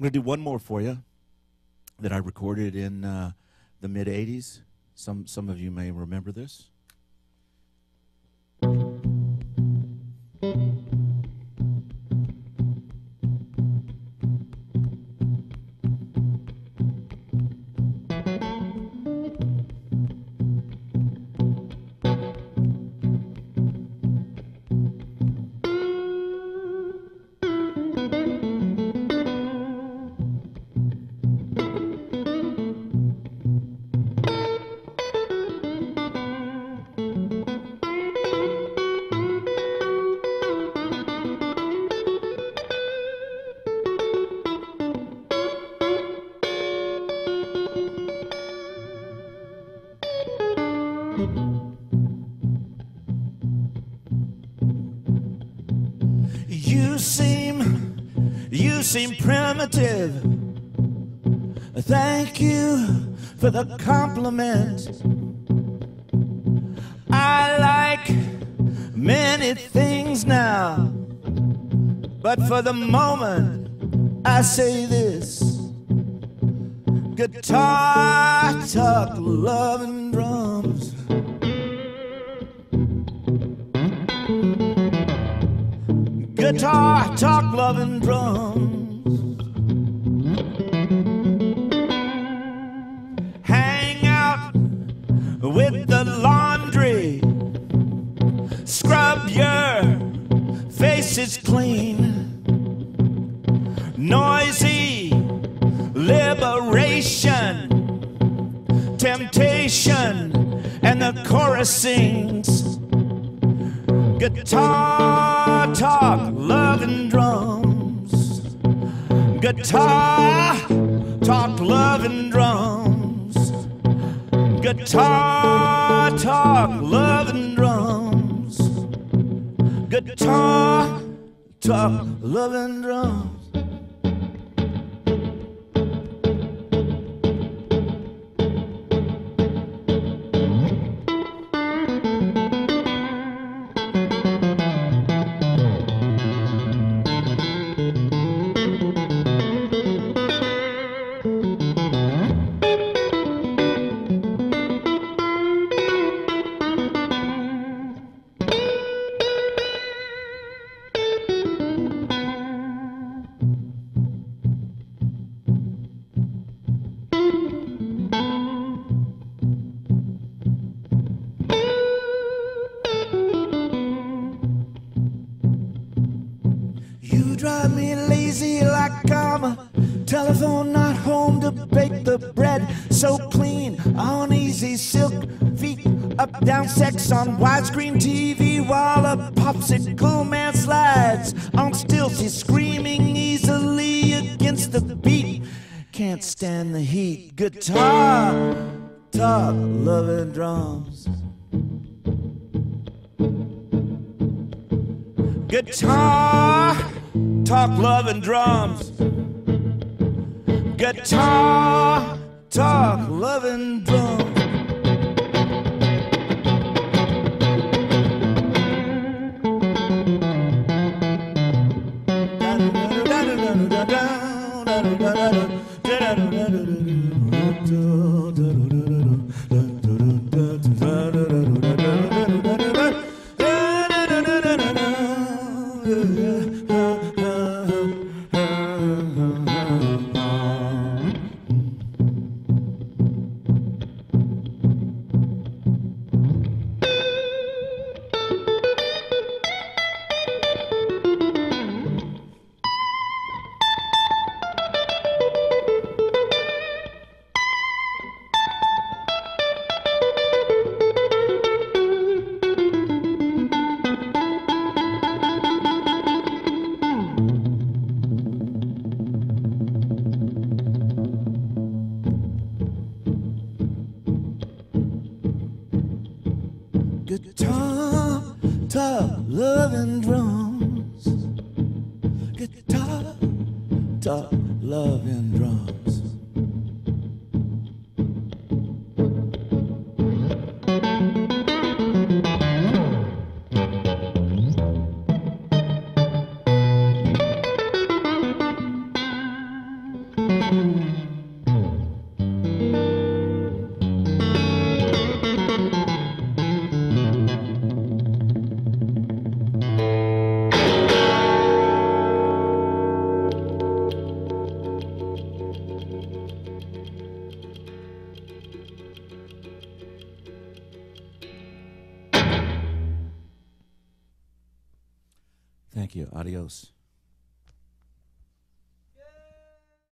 I'm going to do one more for you that I recorded in the mid-'80s. Some of you may remember this. You seem primitive. Thank you for the compliment. I like many things now, but for the moment I say this: guitar, tuck, love and drums. Guitar, talk, love, and drums. Hang out with the laundry. Scrub your faces clean. Noisy liberation. Temptation, and the chorus sings. Guitar, talk, love and drums. Guitar, talk, love and drums. Guitar, talk, love and drums. Guitar, talk, love and drums. Drive me lazy like I'm a telephone not home to bake the bread. So clean on easy silk feet, up down sex on widescreen TV while a popsicle man slides on stilts. He's screaming easily against the beat. Can't stand the heat. Guitar, talk, love and drums. Guitar, talk, love and drums. Guitar, talk, love and drums. Guitar, talk, love and drums. Guitar, talk, love and drums. Thank you. Adios.